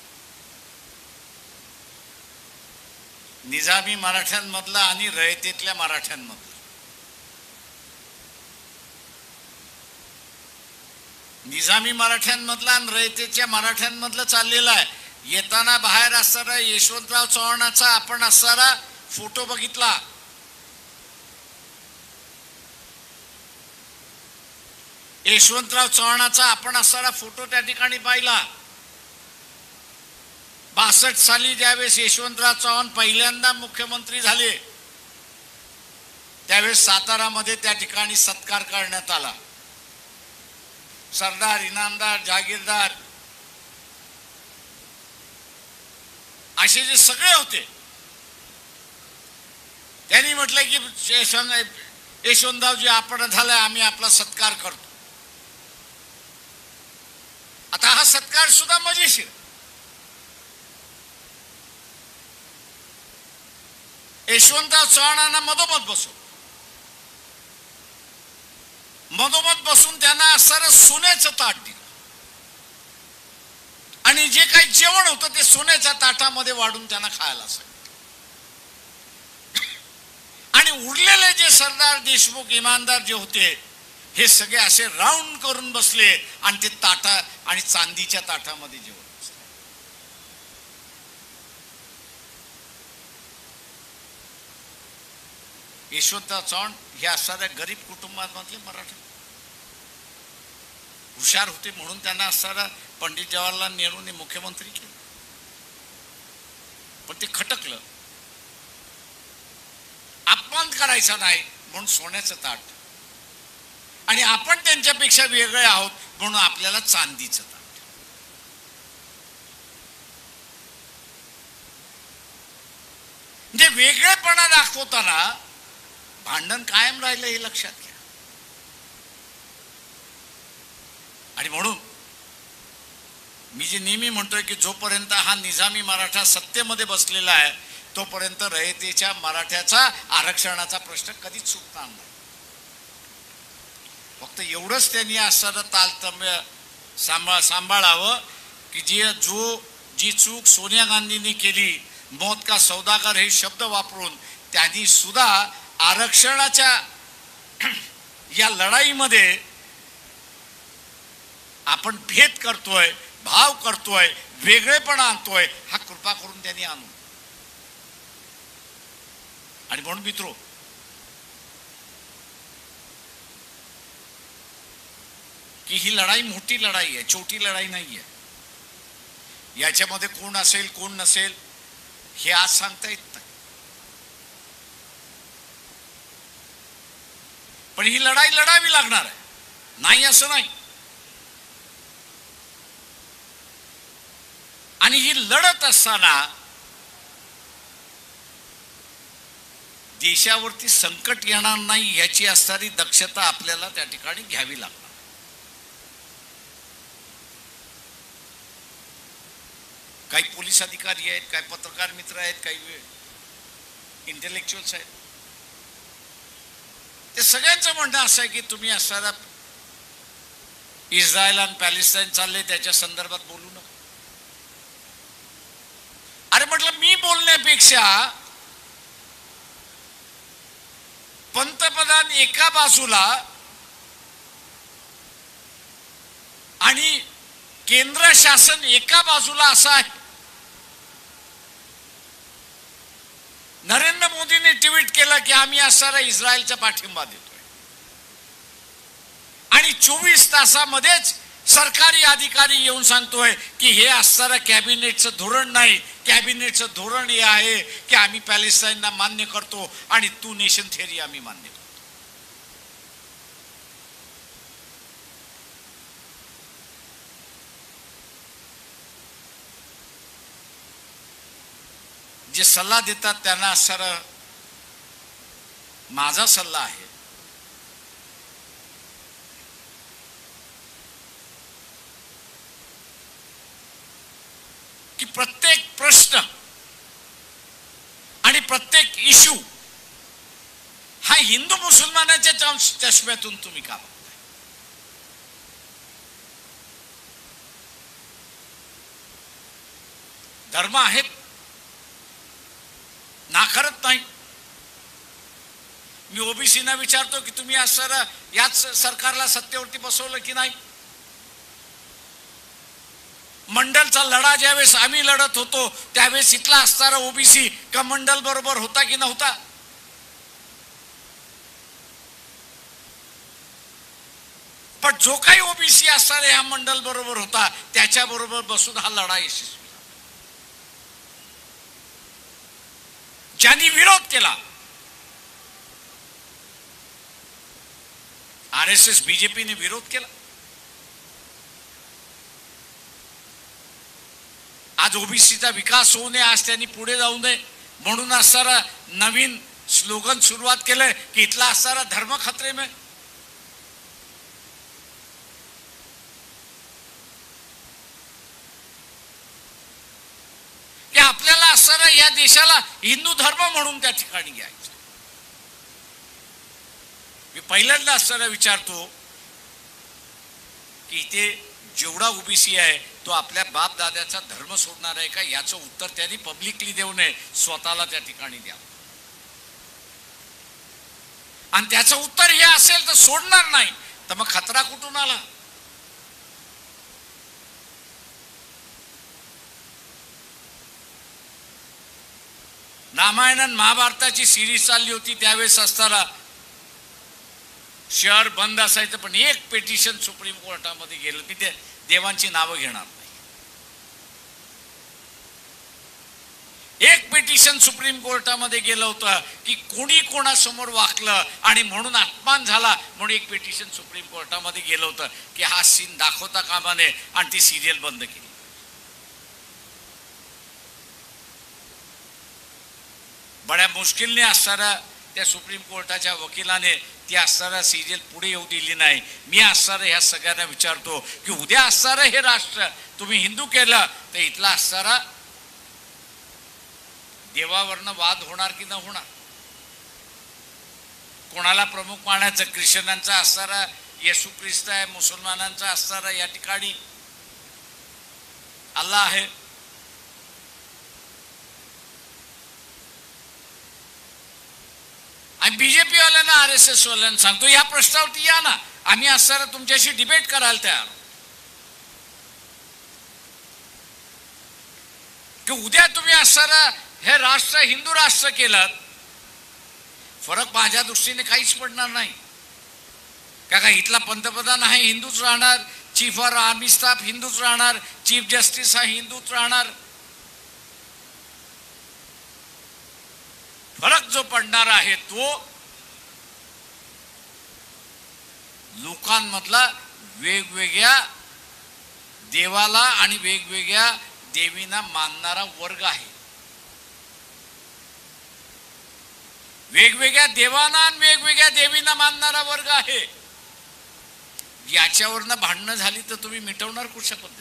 निजामी मराठ्यांमधला आणि रयतेतल्या मराठ्यांमधला निजामी मराठ्यांमधला आणि रयतेच्या मराठ्यांमधला चाललेला आहे। येताना बाहेर असणारा यशवंतराव चव्हाणाचा आपण असणारा फोटो बघितला, यशवंतराव चव्हाणाचा आपण असणारा फोटो त्या ठिकाणी पाहिला। बासष्ट साली ज्यावेळेस यशवंतराव चव्हाण पहिल्यांदा मुख्यमंत्री झाले त्यावेळेस सातारा मध्ये त्या ठिकाणी सत्कार करण्यात आला। सरदार, इनामदार, जागीरदार असे जे सगळे होते त्यांनी म्हटलं की यशवंतरावजी आपण झालाय, आम्ही आपला सत्कार करतो। आता हा सत्कार सुद्धा मजेशीर, यशवंतराव चव्हाणांना मधोमध बसून मधोमध बसून त्यांना असं सोन्याचं ताट दिलं आणि जे काही जेवण होतं ते सोन्याच्या ताटामध्ये वाढून त्यांना खायला सांगितलं। आणि उरलेले जे सरदार, देशमुख, इमानदार जे होते हे सगळे असे राऊंड करून बसले आणि ते ताटा आणि चांदीच्या ताटामध्ये जेवण बसले। यशवंतराव चव्हाण हे असणाऱ्या गरीब कुटुंबांमधले मराठा हुशार होते म्हणून त्यांना असणारा पंडित जवाहरलाल नेहरूंनी मुख्यमंत्री केले, पण ते खटकलं। अपमान करायचा नाही म्हणून सोन्याचं ताट, आणि आपण त्यांच्यापेक्षा वेगळे आहोत म्हणून आपल्याला चांदीचं ताट। म्हणजे वेगळेपणा दाखवताना भांडण कायम राहिलं हे लक्षात घ्या। आणि म्हणून मी जे नेहमी म्हणतोय की जोपर्यंत हा निजामी मराठा सत्तेमध्ये बसलेला आहे तोपर्यंत रयतेच्या मराठ्याचा आरक्षणाचा प्रश्न कधीच सुटणार नाही। फक्त एवढंच त्यांनी असणारं तालतम्य सांभाळ सांभाळावं की जे जो जी चूक सोनिया गांधींनी केली, मौत का सौदागर हे शब्द वापरून त्यांनी सुद्धा आरक्षणाच्या या लढाईमध्ये आपण भेद करतोय, भाव करतोय, वेगळेपणा आणतोय, हा कृपा करून त्यांनी आणू। आणि म्हणून मित्रो की ही लढाई मोठी लढाई आहे, छोटी लढाई नाही आहे। याच्यामध्ये कोण असेल कोण नसेल हे आज सांगता येत नाही, पण ही लढाई लढावी लागणार आहे, नाही असं नाही। आणि ही लढत असताना देशावरती संकट येणार नाही याची असणारी दक्षता आपल्याला त्या ठिकाणी घ्यावी लागणार। काही पोलीस अधिकारी आहेत, काही पत्रकार मित्र आहेत, काही इंटेलेक्च्युअल्स आहेत, ते सगळ्यांचं म्हणणं असं आहे की तुम्ही असणारा इस्रायल आणि पॅलेस्टाईन चालले त्याच्या संदर्भात बोलू नका। अरे म्हटलं मी बोलण्यापेक्षा पंतप्रधान एका बाजूला आणि केंद्र शासन एका बाजूला असं आहे। नरेंद्र मोदींनी ट्विट केलं की आम्ही असणारा इस्रायलचा पाठिंबा देतोय, आणि चोवीस तासामध्येच सरकारी अधिकारी येऊन सांगतोय की हे असणारा कॅबिनेटचं धोरण नाही, कॅबिनेटचं धोरण हे आहे की आम्ही पॅलेस्टाइनला मान्य करतो आणि टू नेशन थेअरी आम्ही मान्य करतो। जे सल्ला देतात त्यांना सर माझा सल्ला आहे की प्रत्येक प्रश्न आणि प्रत्येक इश्यू हा हिंदू मुसलमानाच्या चष्म्यातून तुम्ही का बघताय? धर्म आहेत, नाकारत नाही। मी ओबीसींना विचारतो की तुम्ही आज सर याच सरकारला सत्तेवरती बसवलं की नाही? मंडलचा लढा ज्यावेळेस आम्ही लढत होतो त्यावेळेस इथला असणारा ओबीसी का मंडल बरोबर होता की नव्हता? पण जो काही ओबीसी असणारे ह्या मंडल बरोबर होता त्याच्या बरोबर बसून हा लढा यशस्वी, ज्यांनी विरोध केला आर एस एस बीजेपी ने विरोध केला, आज ओबीसीचा विकास होऊ नये, आज त्यांनी पुढे जाऊ नये म्हणून असणारा नवीन स्लोगन सुरुवात केलंय की इथला असणारा धर्म खतरे में। या आपल्याला असणारा या देशाला हिंदू धर्म म्हणून त्या ठिकाणी घ्यायचं। मी पहिल्यांदा असणारा विचारतो की इथे जेवढा ओबीसी आहे तो आपल्या बाप दादाचा धर्म सोडणार आहे का याचं उत्तर त्यांनी पब्लिकली देऊ नये, स्वतःला त्या ठिकाणी द्यावं आणि त्याचं उत्तर हे असेल तर सोडणार नाही तर मग खतरा कुठून आला? रामायण आणि महाभारताची सिरीज चालली होती त्यावेळेस असताना शहर बंद असायचं पण एक पिटिशन सुप्रीम कोर्टामध्ये गेलं की ते देवांची नावं घेणार नाही। एक पिटिशन सुप्रीम कोर्टामध्ये गेलं होतं की कोणी कोणासमोर वाकलं आणि म्हणून अपमान झाला म्हणून एक पिटिशन सुप्रीम कोर्टामध्ये गेलं होतं की हा सीन दाखवता कामा नये आणि ती सिरियल बंद केली। बड्या मुश्किलने असणारा त्या सुप्रीम कोर्टाच्या वकिलाने ती असणारा सिरियल पुढे येऊ दिली नाही। मी असणारा ह्या सगळ्यांना विचारतो की उद्या असणारा हे राष्ट्र तुम्ही हिंदू केलं तर इथला असणारा देवावरनं वाद होणार की न होणार? कोणाला प्रमुख मानायचं? ख्रिश्चनांचा असणारा येशू ख्रिस्त आहे, मुसलमानांचा असणारा या ठिकाणी अल्लाह आहे। आम्ही बीजेपी वाल्यांना आर एस एस वाल्यांना सांगतो या प्रश्नावरती या ना, आम्ही असणारा तुमच्याशी डिबेट करायला तयार। की उद्या तुम्ही असणारा हे राष्ट्र हिंदू राष्ट्र केलं फरक माझ्या दृष्टीने काहीच पडणार नाही। का का इथला पंतप्रधान हा हिंदूच राहणार, चीफ ऑफ आर्मी स्टाफ हिंदूच राहणार, चीफ जस्टिस हा हिंदूच राहणार। फरक जो पडणार आहे तो लोकांमधला वेगवेगळ्या देवाला आणि वेगवेगळ्या देवींना मानणारा वर्ग आहे। वेगवेगळ्या देवांना आणि वेगवेगळ्या देवींना मानणारा वर्ग आहे, याच्यावरनं भांडणं झाली तर तुम्ही मिटवणार कुठच्या पद्धतीने?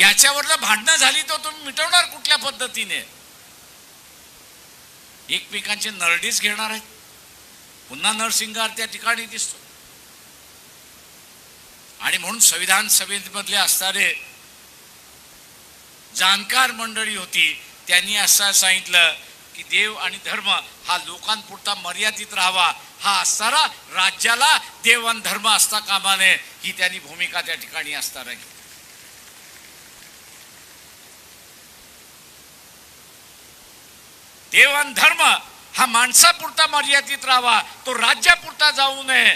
याच्यावरनं भांडणं झाली तर तुम्ही मिटवणार कुठल्या पद्धतीने? एकमेकांचे नरडीच घेणार आहेत। पुन्हा नरसिंगार त्या ठिकाणी दिसतो आणि म्हणून संविधान सभेमधले असणारे जाणकार मंडळी होती त्यांनी असं सांगितलं की देव आणि धर्म हा लोकांपुरता मर्यादित राहावा, हा असणारा राज्याला देव आणि धर्म असता कामा नये ही त्यांनी भूमिका त्या ठिकाणी असणार आहे। देव आणि धर्म हा माणसापुरता मर्यादित राहावा, तो राज्यापुरता जाऊ नये,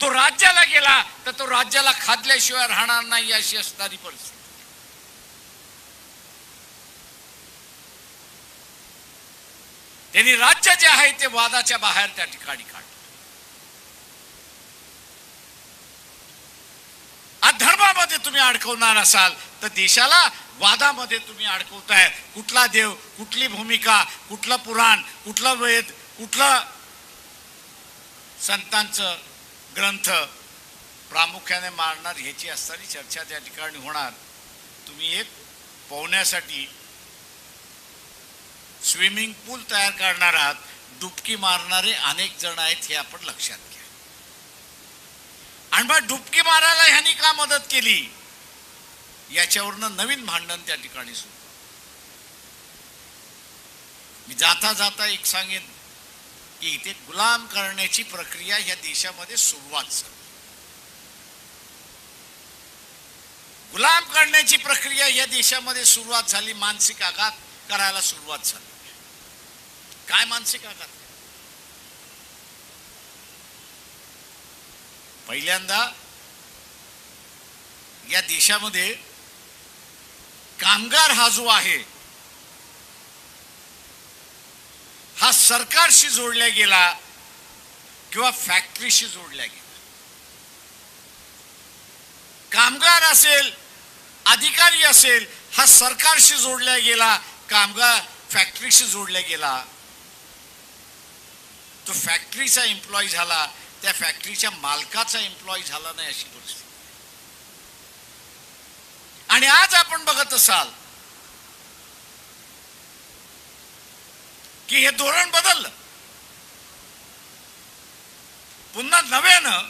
तो तो राज्याला गेला तर तो राज्याला खाल्ल्याशिवाय राहणार नाही अशी असणारी परिस्थिती. त्यांनी राज्य जे आहे ते वादाच्या बाहेर त्या ठिकाणी काढलं. धर्मामध्ये तुम्ही अडकवणार असाल तर देशाला वादामध्ये तुम्ही अडकवताय. कुठला देव, कुठली भूमिका, कुठलं पुराण, कुठला वेद, कुठला संतांचं ग्रंथ प्रामुख्याने मानणार याची असणारी चर्चा त्या ठिकाणी होणार. तुम्ही एक पोहण्यासाठी स्विमिंग पूल तयार करणार आहात. डुबकी मारणारे अनेक जण आहेत हे आपण लक्षात घ्या. आणि मग डुबकी मारायला ह्यांनी का मदत केली याच्यावरनं नवीन भांडण त्या ठिकाणी सुरू. मी जाता जाता एक सांगेन की इथे गुलाम करण्याची प्रक्रिया या देशामध्ये सुरुवात झाली. गुलाम करण्याची प्रक्रिया या देशामध्ये सुरुवात झाली. मानसिक आघात करायला सुरुवात झाली. काय मानसिक आघात? पहिल्यांदा या देशामध्ये कामगार हा जो आहे हा सरकारशी जोडला गेला किंवा फॅक्टरीशी जोडला गेला. कामगार असेल, अधिकारी असेल, हा सरकारशी जोडला गेला, कामगार फॅक्टरीशी जोडला गेला. तो फॅक्टरीचा एम्प्लॉई झाला, त्या फॅक्टरीच्या मालकाचा एम्प्लॉई झाला नाही अशी परिस्थिती. आणि आज आपण बघत असाल की हे धोरण बदललं. पुन्हा नव्यानं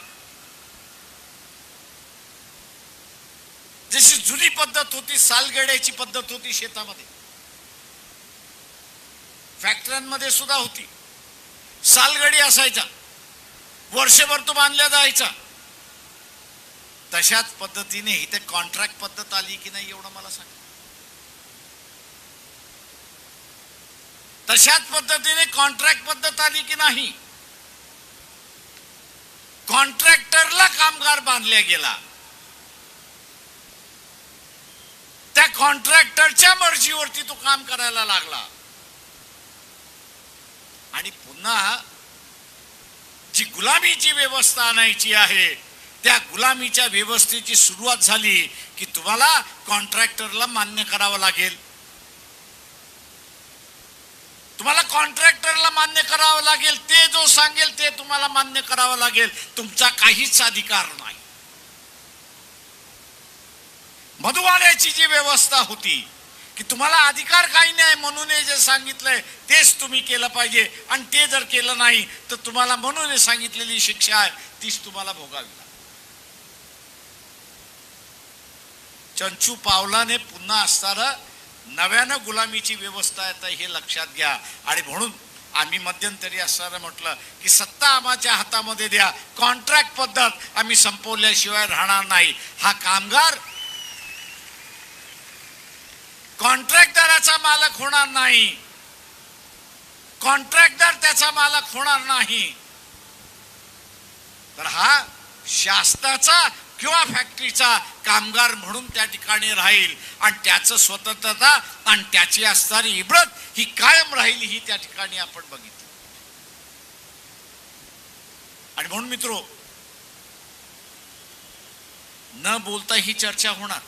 जशी जुनी पद्धत होती, सालगड्याची पद्धत होती, शेतामध्ये फॅक्टऱ्यांमध्ये सुद्धा होती. सालगडी असायचा, वर्षभर तो बांधला जायचा. तशाच पद्धतीने इथे कॉन्ट्रॅक्ट पद्धत आली की नाही एवढं मला सांग. तशाच पद्धतीने कॉन्ट्रॅक्ट पद्धत आली की नाही. कॉन्ट्रॅक्टरला कामगार बांधला गेला. त्या कॉन्ट्रॅक्टरच्या मर्जीवरती तो काम करायला लागला. आणि पुन्हा जी गुलामीची व्यवस्था आणायची आहे त्या गुलामीच्या व्यवस्थेची सुरुवात झाली की तुम्हाला कॉन्ट्रॅक्टरला मान्य करावं लागेल. तुम्हाला कॉन्ट्रॅक्टरला मान्य करावं लागेल. ते जो सांगेल ते तुम्हाला मान्य करावं लागेल. तुमचा काहीच अधिकार नाही. मधुवाड्याची जी व्यवस्था होती की तुम्हाला अधिकार काही नाही म्हणून जे सांगितलंय तेच तुम्ही केलं पाहिजे आणि ते जर केलं नाही तर तुम्हाला म्हणून सांगितलेली शिक्षा आहे तीच तुम्हाला भोगावी लागते. चंचू पावलाने पुन्हा असताना नव्यानं गुलामीची व्यवस्था आहे हे लक्षात घ्या. आणि म्हणून आम्ही मध्यंतरी असताना म्हटलं की सत्ता आमच्या हातामध्ये द्या. कॉन्ट्रॅक्ट पद्धत आम्ही संपवल्याशिवाय राहणार नाही. हा कामगार कॉन्ट्रॅक्टदाराचा मालक होणार नाही. कॉन्ट्रॅक्टदार त्याचा मालक होणार नाही. तर हा शासनाचा किंवा फॅक्टरीचा कामगार म्हणून त्या ठिकाणी राहील आणि त्याचं स्वतंत्रता आणि त्याची असणारी इब्रत ही कायम राहील. ही त्या ठिकाणी आपण बघितली. आणि म्हणून मित्रो, न बोलता ही चर्चा होणार.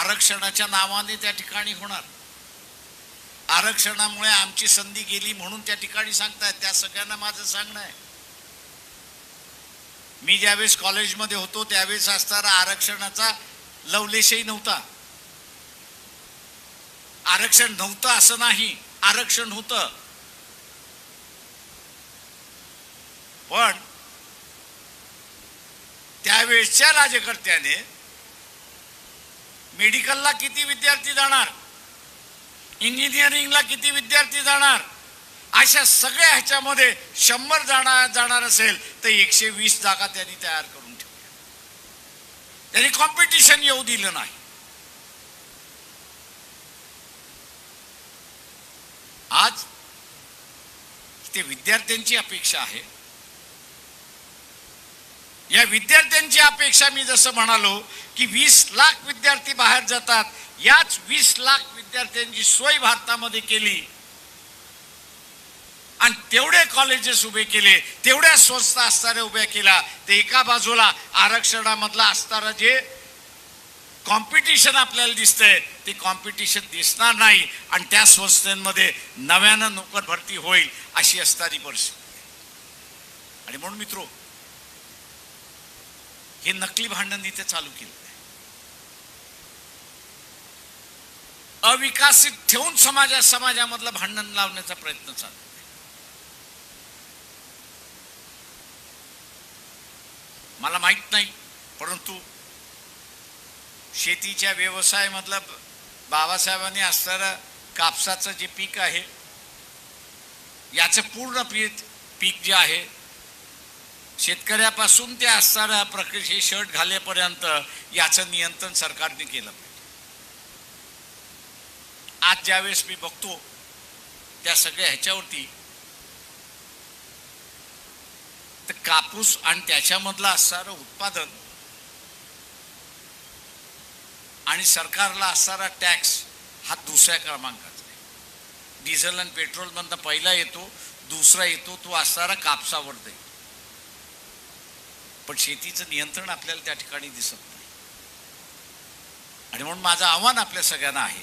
आरक्षणाच्या नावाने त्या ठिकाणी होणार. आरक्षणामुळे आमची संधी गेली म्हणून त्या ठिकाणी सांगतायत. त्या सगळ्यांना माझं सांगणं आहे, मी ज्यावेळेस कॉलेजमध्ये होतो त्यावेळेस असताना आरक्षणाचा लवलेशही नव्हता. आरक्षण नव्हतं असं नाही, आरक्षण होतं. पण त्यावेळेसच्या राज्यकर्त्याने मेडिकलला किती विद्यार्थी जाणार, इंजिनिअरिंगला किती विद्यार्थी जाणार, अशा सगळ्या ह्याच्यामध्ये शंभर जाणार जाणार असेल तर एकशे वीस जागा त्यांनी तयार करून ठेवल्या. त्यांनी कॉम्पिटिशन येऊ दिलं नाही. आज ते विद्यार्थ्यांची अपेक्षा आहे या विद्यार्थ्यांची अपेक्षा मी जसं म्हणालो की वीस लाख विद्यार्थी बाहेर जातात, याच वीस लाख विद्यार्थ्यांची सोय भारतामध्ये केली आणि तेवढे कॉलेजेस उभे केले, तेवढ्या संस्था असतारे उभे केला, ते एका बाजूला आरक्षणामधला असतारा जे कॉम्पिटिशन आपल्याला दिसतंय ते कॉम्पिटिशन दिसणार नाही आणि त्या संस्थांमध्ये नव्याने नोकर भरती होईल अशी असतारी परिस्थिती. आणि म्हणून मित्रो, हे नकली भांडण इथे चालू केलं. अविकसित ठेवून समाजा समाजामधलं भांडण लावण्याचा प्रयत्न चालू आहे. मला माहित नाही, परंतु शेतीच्या व्यवसायामधला बाबासाहेबांनी असणारा कापसाचं जे पीक आहे याचं पूर्ण पीक पीक जे आहे शेतकऱ्यापासून ते असणारा प्रक्रिया शर्ट घालेपर्यंत याचं नियंत्रण सरकारने केलं पाहिजे. आज ज्यावेळेस मी बघतो त्या सगळ्या ह्याच्यावरती तर कापूस आणि त्याच्यामधलं असणारं उत्पादन आणि सरकारला असणारा टॅक्स हा दुसऱ्या क्रमांकाचा आहे. डिझेल आणि पेट्रोलमधनं पहिला येतो, दुसरा येतो तो असणारा कापसावर देईल, पण शेतीचं नियंत्रण आपल्याला त्या ठिकाणी दिसत नाही. आणि म्हणून माझं आव्हान आपल्या सगळ्यांना आहे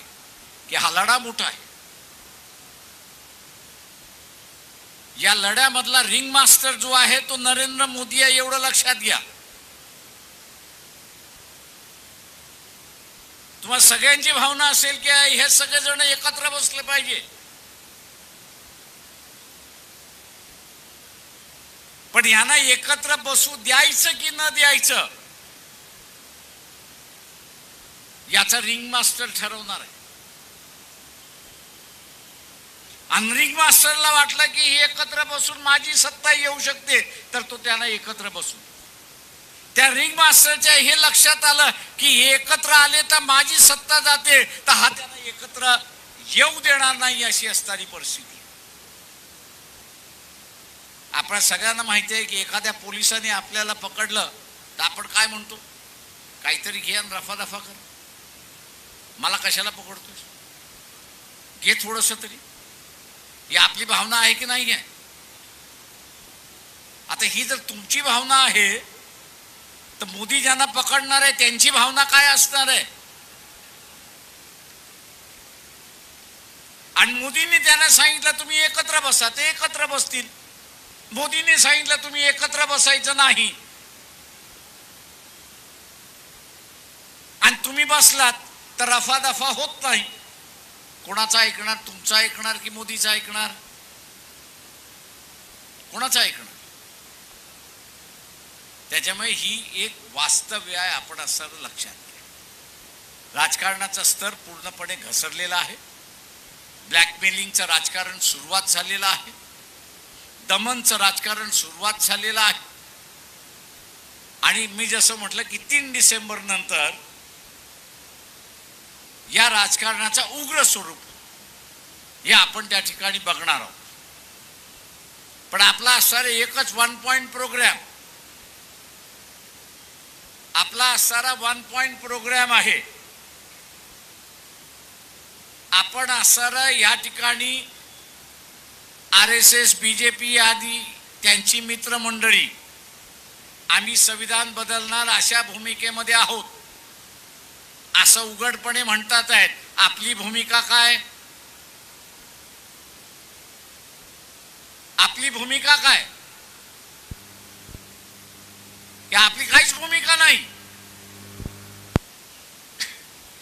की हा लढा मोठा आहे, या लढ्यामधला रिंग मास्टर जो आहे तो नरेंद्र मोदी आहे एवढं लक्षात घ्या. तुम्हाला सगळ्यांची भावना असेल की हे सगळेजण एकत्र बसले पाहिजे, पण यांना एकत्र बसू द्यायचं की न द्यायचं याचा रिंग मास्टर ठरवणार आहे. रिंग मास्टरला वाटलं की हे एकत्र बसून माझी सत्ता येऊ शकते तर तो त्यांना एकत्र बसून, त्या रिंग मास्टरच्या हे लक्षात आलं की हे एकत्र आले तर माझी सत्ता जाते तर हा त्यांना एकत्र येऊ देणार नाही अशी असणारी परिस्थिती. आपण सगळ्यांना माहिती आहे की एखाद्या पोलिसाने आपल्याला पकडलं तर आपण काय म्हणतो, काहीतरी घे आणि रफा दफा कर, मला कशाला पकडतोस, घे थोडंसं तरी. ही आपली भावना आहे की नाही आहे? आता ही जर तुमची भावना आहे तर मोदी ज्यांना पकडणार आहे त्यांची भावना काय असणार आहे? आणि मोदींनी त्यांना सांगितलं तुम्ही एकत्र बसा, ते एकत्र बसतील. मोदींनी सांगितलं तुम्ही एकत्र बसायचं नाही आणि तुम्ही बसलात तर रफादफा होत नाही. कोणाचा ऐकणार, तुमचा ऐकणार की मोदीचा ऐकणार, कोणाचा ऐकणार? त्याच्यामुळे ही एक वास्तव्य आहे आपण असं लक्षात घ्या. राजकारणाचा स्तर पूर्णपणे घसरलेला आहे, ब्लॅकमेलिंगचं राजकारण सुरुवात झालेलं आहे, दमनचं राजकारण सुरुवात झालेलं आहे. आणि मी जसं म्हटलं की तीन डिसेंबर नंतर या राजकारणाचा उग्र स्वरूप हे आपण त्या ठिकाणी बघणार आहोत. पण आपला असणारा एकच वन पॉइंट प्रोग्राम, आपला असणारा वन पॉइंट प्रोग्राम आहे. आपण असणारा या ठिकाणी आर एस एस, बीजेपी आदी त्यांची मित्रमंडळी, आम्ही संविधान बदलणार अशा भूमिकेमध्ये आहोत असं उघडपणे म्हणतात आहेत. आपली भूमिका काय, आपली भूमिका काय? की आपली काहीच भूमिका नाही.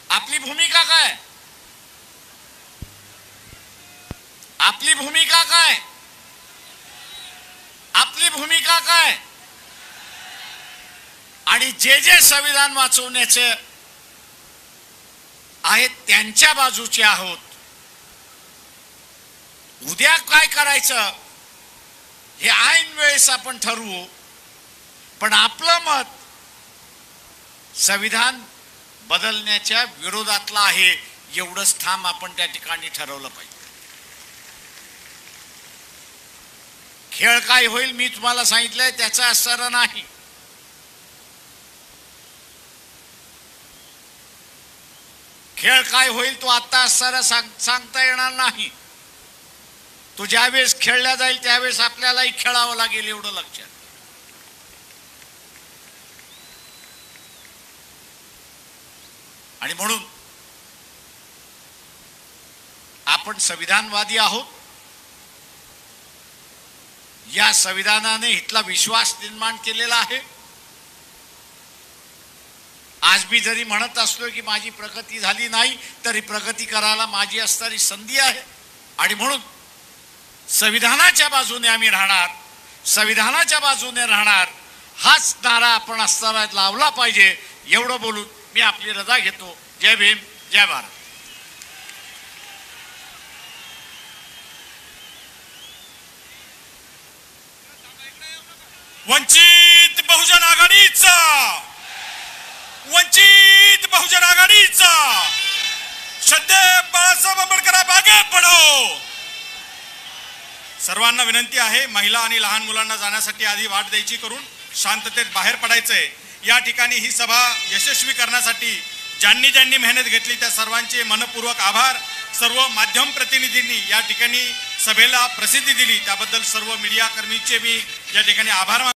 आपली भूमिका काय, आपली भूमिका काय, आपली भूमिका काय? आणि जे जे संविधान वाचवण्याचे आहेत त्यांच्या बाजूचे आहोत. उद्या काय करायचं हे ऐन वेळेस आपण ठरवू, पण आपलं मत संविधान बदलण्याच्या विरोधातलं आहे एवढंच ठाम आपण त्या ठिकाणी ठरवलं पाहिजे. खेळ काय होईल मी तुम्हाला सांगितलंय, त्याचा असर नाही. खेळ काय होईल तो आता सर सांगता येणार नाही। तो ज्यावेळेस खेळला जाईल त्यावेळेस आपल्यालाही खेळावं लागेल एवढं लक्षात। आणि म्हणून आपण संविधानवादी आहोत। या संविधानाने इतला विश्वास निर्माण केलेला आहे। आज भी जरी म्हणत असलो की माझी प्रगती झाली नाही तरी प्रगती करायला माझी असणारी संधी आहे आणि म्हणून संविधानाच्या बाजूने आम्ही राहणार, संविधानाच्या बाजूने राहणार हाच नारा आपण असणारा लावला पाहिजे। एवढं बोलून मी आपली रजा घेतो। जय भीम, जय भारत। वंचित बहुजन आघाडीचा वंचित बहुजन आघाडीचा श्रद्धे बाळासाहेब आंबेडकर मागे पडो। सर्वांना विनंती आहे, महिला आणि लहान मुलांना जाण्यासाठी आधी वाट द्यायची करून शांततेत बाहेर पडायचंय। या ठिकाणी ही सभा यशस्वी करण्यासाठी ज्यांनी ज्यांनी मेहनत घेतली त्या सर्वांचे मनपूर्वक आभार। सर्व माध्यम प्रतिनिधींनी या ठिकाणी सभेला प्रसिद्धी दिली त्याबद्दल सर्व मीडियाकर्मींचे मी या ठिकाणी आभार मानतो।